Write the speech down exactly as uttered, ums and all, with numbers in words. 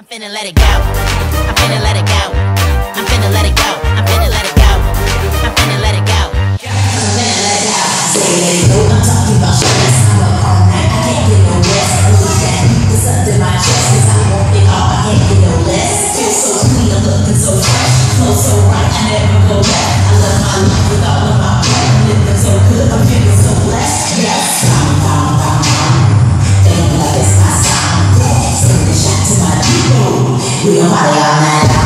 I'm finna let it go. I'm finna let it go. I'm finna let it go. I'm finna let it go. I'm finna let it go. I'm finna let it go. Baby, you know I'm talking about shit that's I'm up all night. I can't get no rest. I need that heat that's up in my chest. 'Cause I want it all. I can't get no less. Feel so clean, I'm looking so fresh. Flow so right, I never go back. I love my life with all of my breath. Living so good, I'm feeling so blessed. Yes. We don't party all night.